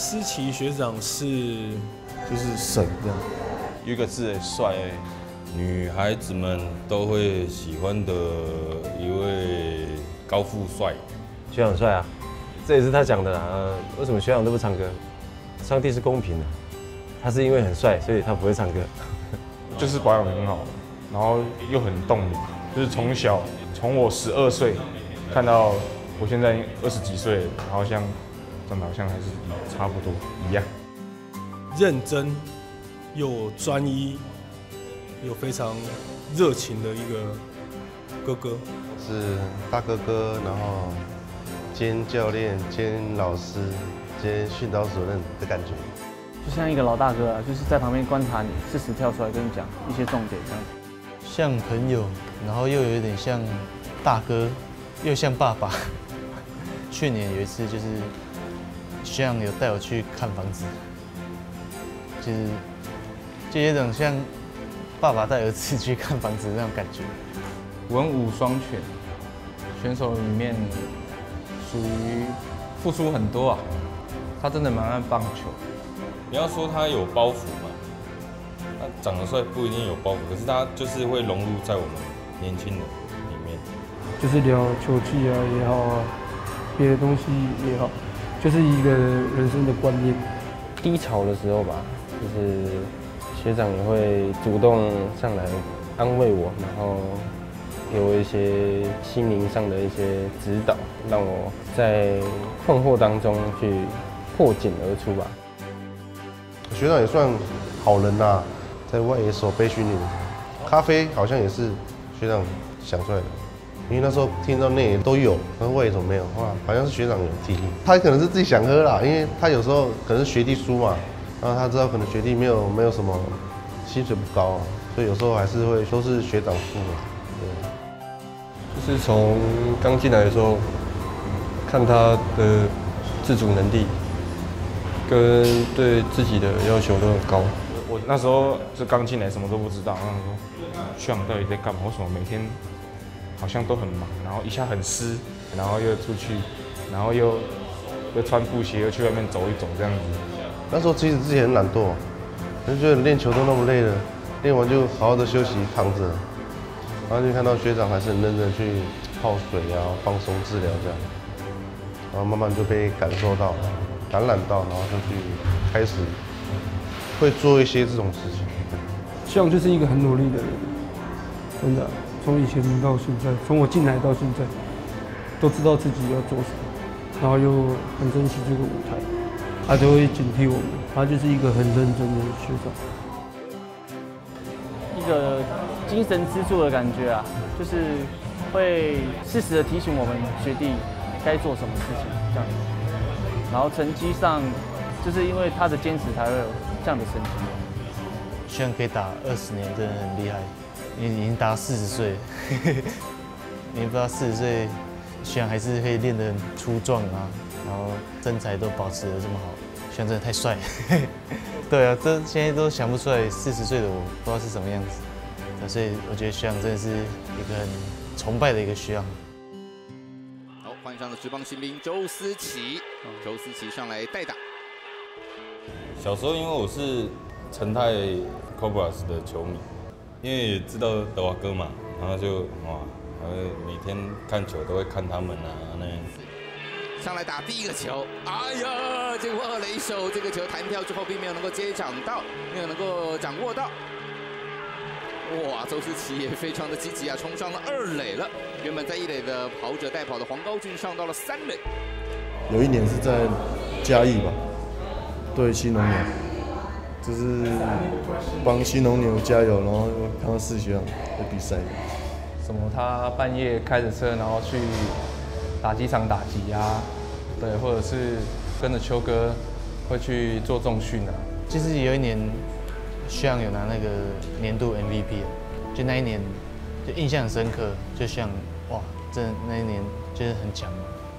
思琪学长是就是神这样，有一个字帅，女孩子们都会喜欢的一位高富帅。学长帅啊，这也是他讲的啦。为什么学长都不唱歌？上帝是公平的，他是因为很帅，所以他不会唱歌。就是保养得很好，然后又很动力，就是从小从我12岁看到我现在20几岁，然后像。 长得好像还是差不多一样，认真又专一，又非常热情的一个哥哥，是大哥哥，然后兼教练、兼老师、兼训导主任的感觉，就像一个老大哥啊，就是在旁边观察你，适时跳出来跟你讲一些重点，这样像朋友，然后又有一点像大哥，又像爸爸。去年有一次就是。 学长有带我去看房子，就是就有种像爸爸带儿子去看房子那种感觉。文武双全，选手里面属于付出很多啊。他真的蛮爱棒球。你要说他有包袱嘛？他长得帅不一定有包袱，可是他就是会融入在我们年轻人里面。就是聊球技啊也好啊，别的东西也好。 就是一个人生的观念。低潮的时候吧，就是学长也会主动上来安慰我，然后给我一些心灵上的一些指导，让我在困惑当中去破茧而出吧。学长也算好人啦，在外野手背训练，咖啡好像也是学长想出来的。 因为那时候听到内野都有，但外野手没有，哇，好像是学长有提议，他可能是自己想喝啦，因为他有时候可能是学弟输嘛，然后他知道可能学弟没有什么薪水不高，所以有时候还是会说是学长输嘛。对，就是从刚进来的时候，看他的自主能力跟对自己的要求都很高。我那时候是刚进来，什么都不知道，然后说学长到底在干嘛？为什么每天？ 好像都很忙，然后一下很湿，然后又出去，然后又穿布鞋，又去外面走一走这样子。那时候其实自己很懒惰，就觉得练球都那么累了，练完就好好的休息躺着，然后就看到学长还是很认真去泡水啊、放松治疗这样，然后慢慢就被感受到、感染到，然后就去开始会做一些这种事情。学长就是一个很努力的人，真的。 从以前到现在，从我进来到现在，都知道自己要做什么，然后又很珍惜这个舞台，他就会警惕我们，他就是一个很认真的学长，一个精神支柱的感觉啊，就是会适时的提醒我们学弟该做什么事情这样子，然后成绩上就是因为他的坚持才会有这样的成绩。虽然可以打20年，真的很厉害。 已经达40岁，你不知道40岁，学长还是可以练得很粗壮啊，然后身材都保持得这么好，学长真的太帅。对啊，这现在都想不出来40岁的我不知道是什么样子，所以我觉得学长真的是一个很崇拜的一个学长。好，换上了职棒新兵周思琪，周思琪上来代打。小时候因为我是成泰 Cobras 的球迷。 因为也知道德华哥嘛，然后就哇，然后每天看球都会看他们啊那样子。上来打第一个球，哎呀，结果2垒手这个球弹跳之后，并没有能够接掌到，没有能够掌握到。哇，周思琪也非常的积极啊，冲上了2垒了。原本在1垒的跑者带跑的黄高俊上到了3垒。有一年是在嘉义吧，对新农牛。 就是帮新农牛加油，然后看到四学长在比赛，什么他半夜开着车，然后去打击场打击啊，对，或者是跟着秋哥会去做重训啊。就是有一年学长有拿那个年度 MVP， 就那一年就印象很深刻，就像哇，真的那一年就是很强，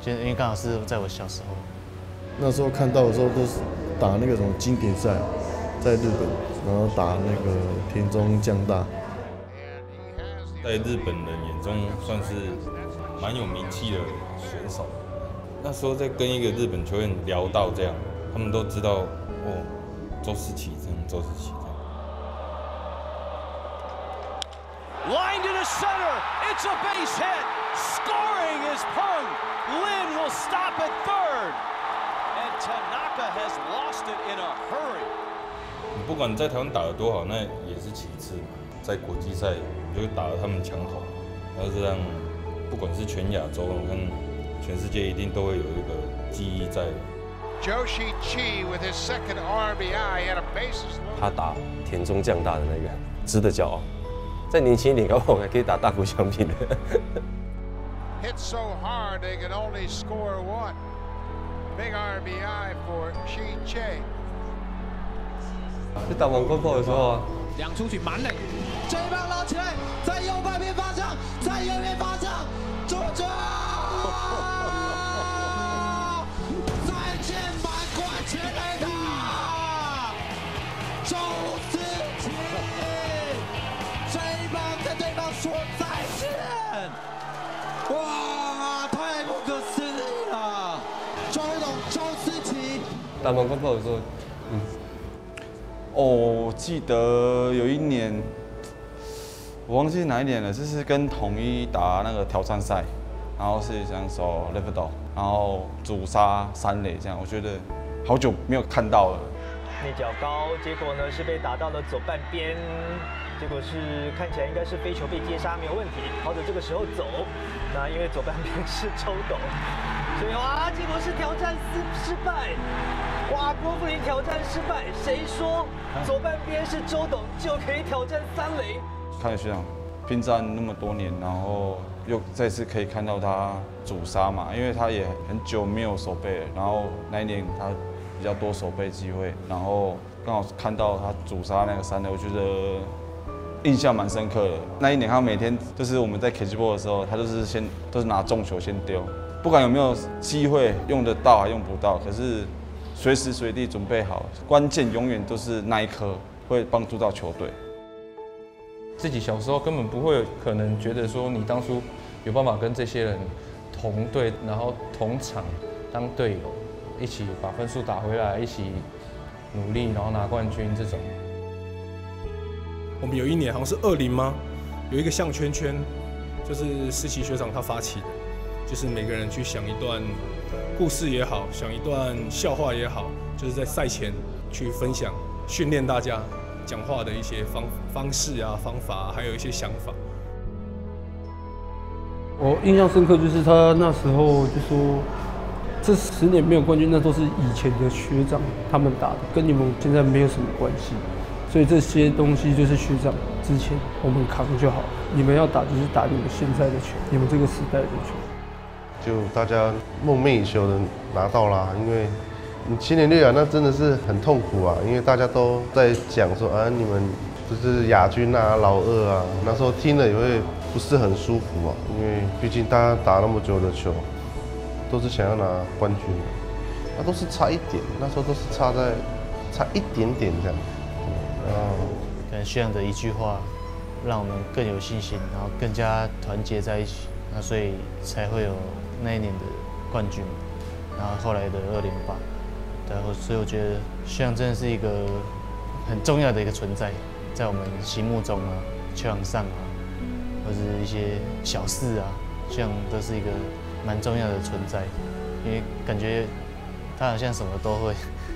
就是因为刚好是在我小时候，那时候看到的时候都是打那个什么经典赛。 在日本，然后打那个田中将大，在日本人眼中算是蛮有名气的选手。那时候在跟一个日本球员聊到这样，他们都知道哦，周思齐这样，周思齐这样。 Lined into center, it's a base hit. Scoring is Peng. Lin will stop at third, and Tanaka has lost it in a hurry. 不管在台湾打得多好，那也是其次嘛。在国际赛，就打得他们强好，然后这样，不管是全亚洲，我看全世界一定都会有一个记忆在。 Joshi Chi with his second RBI at a bases loaded. 他打田中将大的那个，值得骄傲。 再年轻一点，搞不好还可以打大谷翔平的。Hit so hard they can only score one. Big RBI for Shi Che. 在打王冠炮的时候，两出去满垒，这一棒捞起来，在右半边发上，在右边发上，出局！再见满贯全垒打，周思齐。 说再见！哇，太不可思议了！周董周思齐打完冠炮的时候，我记得有一年，我忘记哪一年了，就是跟统一打那个挑战赛，然后是想守 left door， 然后主杀三垒这样，我觉得好久没有看到了。内角高，结果呢是被打到了左半边。 结果是看起来应该是飞球被接杀没有问题，跑者这个时候走，那因为左半边是周董，所以哇，结果是挑战失败，哇，郭富林挑战失败，谁说左半边是周董就可以挑战三垒？看学长拼战那么多年，然后又再次可以看到他主杀嘛，因为他也很久没有守备了，然后那一年他比较多守备机会，然后刚好看到他主杀那个三垒，我觉得。 印象蛮深刻的。那一年，他每天就是我们在 catchball 的时候，他都是拿重球先丢，不管有没有机会用得到还用不到，可是随时随地准备好，关键永远都是那一颗会帮助到球队。自己小时候根本不会可能觉得说你当初有办法跟这些人同队，然后同场当队友，一起把分数打回来，一起努力，然后拿冠军这种。 我们有一年好像是20吗？有一个项圈圈，就是思齐学长他发起的，就是每个人去想一段故事也好，想一段笑话也好，就是在赛前去分享、训练大家讲话的一些方式啊、方法啊，还有一些想法。我印象深刻就是他那时候就说，这10年没有冠军，那都是以前的学长他们打的，跟你们现在没有什么关系。 所以这些东西就是学长之前我们扛就好，你们要打就是打你们现在的球，你们这个时代的球。就大家梦寐以求的拿到啦，因为你7年6亚那真的是很痛苦啊，因为大家都在讲说啊你们就是亚军啊、老二啊，那时候听了也会不是很舒服啊，因为毕竟大家打那么久的球，都是想要拿冠军的，那都是差一点，那时候都是差一点点这样。 可能学长的一句话，让我们更有信心，然后更加团结在一起，那所以才会有那一年的冠军，然后后来的208，对，所以我觉得学长真的是一个很重要的一个存在，在我们心目中啊，球场上啊，或者一些小事啊，学长都是一个蛮重要的存在，因为感觉他好像什么都会，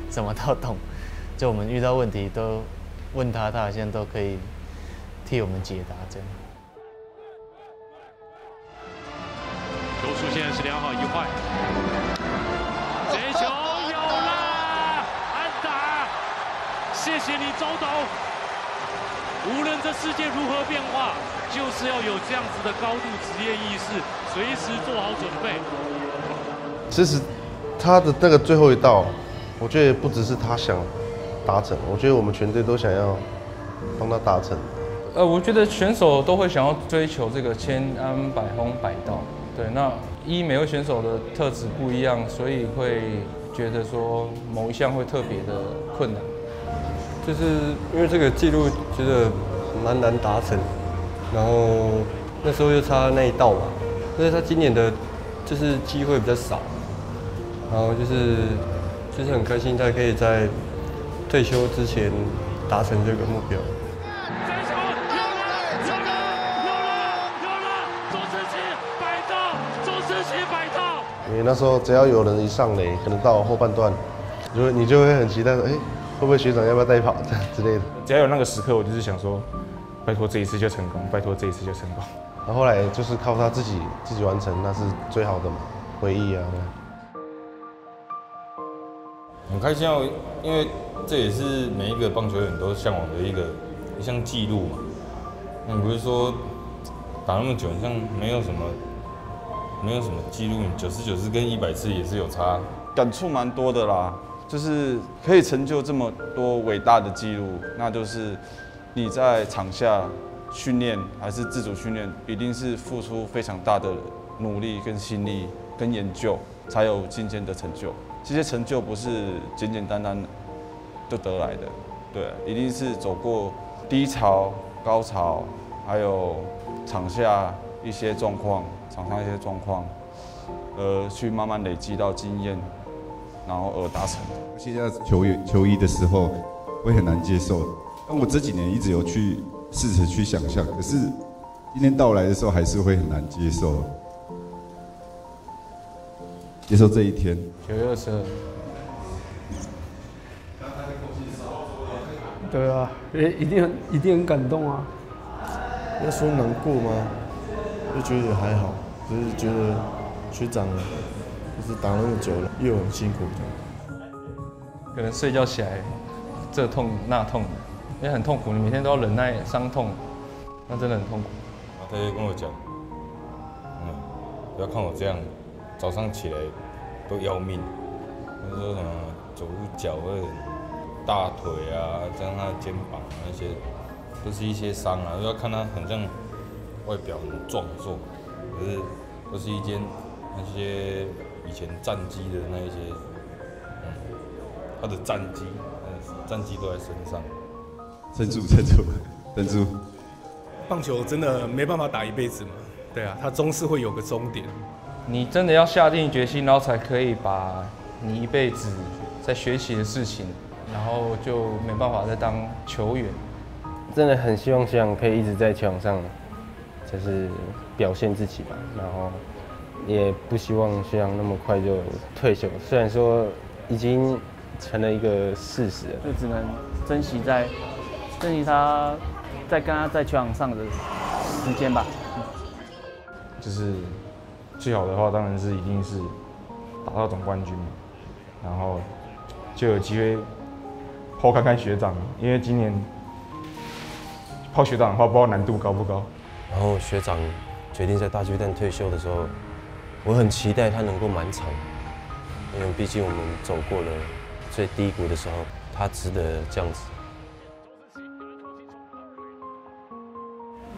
什么都懂。 就我们遇到问题都问他，他好像都可以替我们解答这样。球速现在是2好1坏，这球有了安打，谢谢你周董。无论这世界如何变化，就是要有这样子的高度职业意识，随时做好准备。其实他的那个最后一道，我觉得不只是他想。 达成，我觉得我们全队都想要帮他达成。我觉得选手都会想要追求这个千安百轰百道。对，那每位选手的特质不一样，所以会觉得说某一项会特别的困难。就是因为这个记录觉得蛮难达成，然后那时候又差那一道嘛，所以他今年的就是机会比较少，然后就是就是很开心，他可以在退休之前达成这个目标。 你那时候只要有人一上垒，可能到后半段，你就会很期待说，哎，会不会学长要不要带跑这样之类的。只要有那个时刻，我就是想说，拜托这一次就成功，拜托这一次就成功。然后后来就是靠他自己完成，那是最好的回忆啊。很开心啊，因为这也是每一个棒球员都向往的一项记录嘛。你不是说打那么久，像没有什么记录，99次跟100次也是有差，感触蛮多的啦。就是可以成就这么多伟大的记录，那就是你在场下训练还是自主训练，一定是付出非常大的努力跟心力跟研究，才有今天的成就。这些成就不是简简单单就得来的，对，一定是走过低潮、高潮，还有场下一些状况。 场上一些状况，去慢慢累积到经验，然后而达成。现在球衣的时候，会很难接受。但我这几年一直有去试着去想象，可是今天到来的时候，还是会很难接受。接受这一天。9月22。对啊，一定很感动啊。要说难过吗？ 就觉得还好，只是觉得学长就是打那么久了，又很辛苦的。可能睡觉起来，这痛那痛的，因为很痛苦，你每天都要忍耐伤痛，那真的很痛苦。然后他就跟我讲，不要看我这样，早上起来都要命。他说什么左脚或者大腿啊，加上他的肩膀那些，都是一些伤啊，就要看他很像。 外表很壮硕，可是都是那些以前战机的那一些，他的战机都在身上。撑住！棒球真的没办法打一辈子嘛，对啊，它终是会有个终点。你真的要下定决心，然后才可以把你一辈子在学习的事情，然后就没办法再当球员。真的很希望学长可以一直在球场上。 就是表现自己吧，然后也不希望学长那么快就退休。虽然说已经成了一个事实了，就只能珍惜他在跟他在球场上的时间吧。就是最好的话，当然是一定是打到总冠军，然后就有机会抛看看学长，因为今年抛学长的话，不知道难度高不高。 然后学长决定在大巨蛋退休的时候，我很期待他能够满场，因为毕竟我们走过了最低谷的时候，他值得这样子。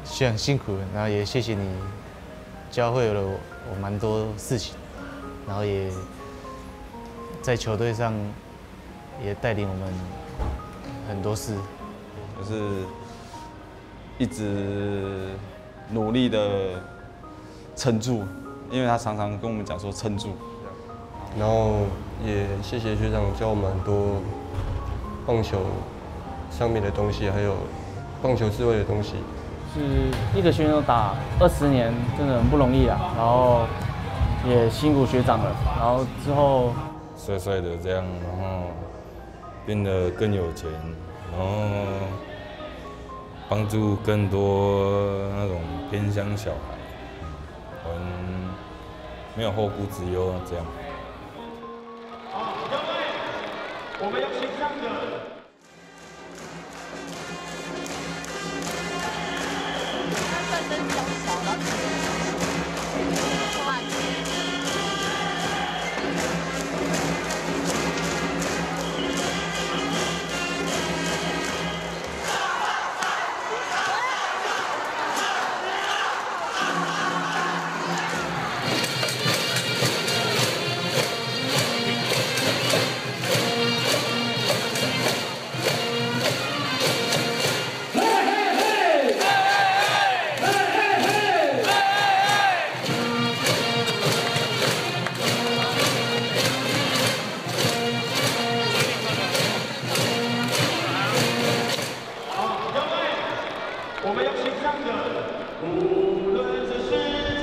学长辛苦了，然后也谢谢你教会了我蛮多事情，然后也在球队上也带领我们很多事，就是一直。 努力的撑住，因为他常常跟我们讲说撑住。然后也谢谢学长教我们很多棒球上面的东西，还有棒球智慧的东西。是一个选手打20年，真的很不容易啊。然后也辛苦学长了。然后之后帅帅的这样，然后变得更有钱，然后。 帮助更多那种偏乡小孩，没有后顾之忧这样。好，各位，我们有请上的。乡人，无论是。